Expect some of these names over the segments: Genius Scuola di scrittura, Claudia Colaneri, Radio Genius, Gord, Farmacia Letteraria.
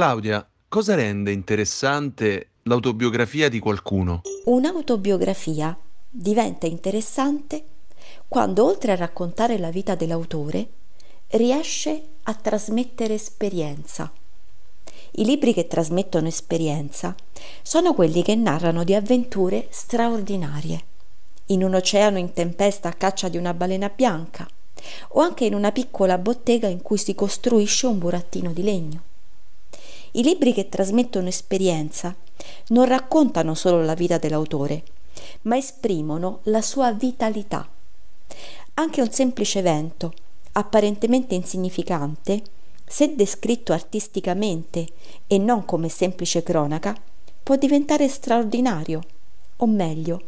Claudia, cosa rende interessante l'autobiografia di qualcuno? Un'autobiografia diventa interessante quando, oltre a raccontare la vita dell'autore, riesce a trasmettere esperienza. I libri che trasmettono esperienza sono quelli che narrano di avventure straordinarie. In un oceano in tempesta a caccia di una balena bianca, o anche in una piccola bottega in cui si costruisce un burattino di legno. I libri che trasmettono esperienza non raccontano solo la vita dell'autore, ma esprimono la sua vitalità. Anche un semplice evento, apparentemente insignificante, se descritto artisticamente e non come semplice cronaca, può diventare straordinario, o meglio,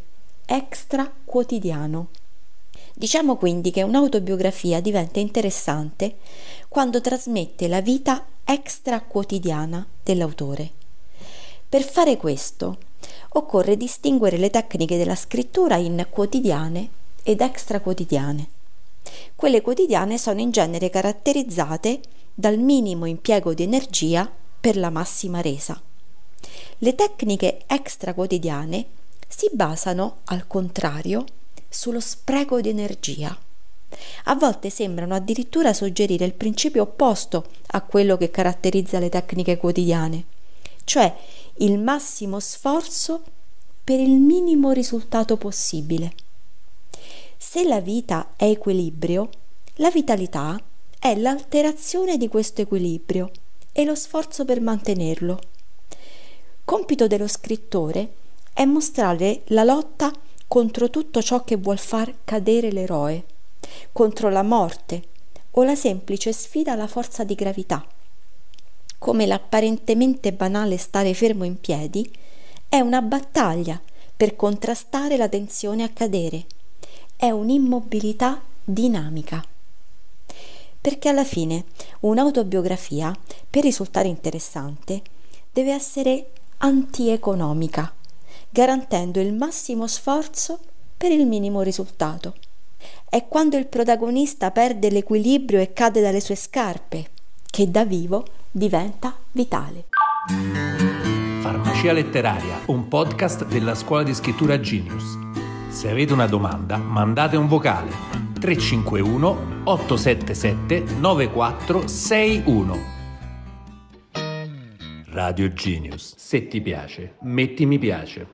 extra quotidiano. Diciamo quindi che un'autobiografia diventa interessante quando trasmette la vita extra quotidiana dell'autore. Per fare questo occorre distinguere le tecniche della scrittura in quotidiane ed extra quotidiane. Quelle quotidiane sono in genere caratterizzate dal minimo impiego di energia per la massima resa. Le tecniche extra quotidiane si basano, al contrario, sullo spreco di energia. A volte sembrano addirittura suggerire il principio opposto a quello che caratterizza le tecniche quotidiane, cioè il massimo sforzo per il minimo risultato possibile. Se la vita è equilibrio, la vitalità è l'alterazione di questo equilibrio e lo sforzo per mantenerlo. Compito dello scrittore è mostrare la lotta contro tutto ciò che vuol far cadere l'eroe, contro la morte o la semplice sfida alla forza di gravità. Come l'apparentemente banale stare fermo in piedi è una battaglia per contrastare la tensione a cadere, è un'immobilità dinamica. Perché alla fine un'autobiografia, per risultare interessante, deve essere antieconomica, garantendo il massimo sforzo per il minimo risultato. È quando il protagonista perde l'equilibrio e cade dalle sue scarpe che da vivo diventa vitale. Farmacia Letteraria, un podcast della Scuola di Scrittura Genius. Se avete una domanda, mandate un vocale 351 877 9461. Radio Genius. Se ti piace, metti mi piace.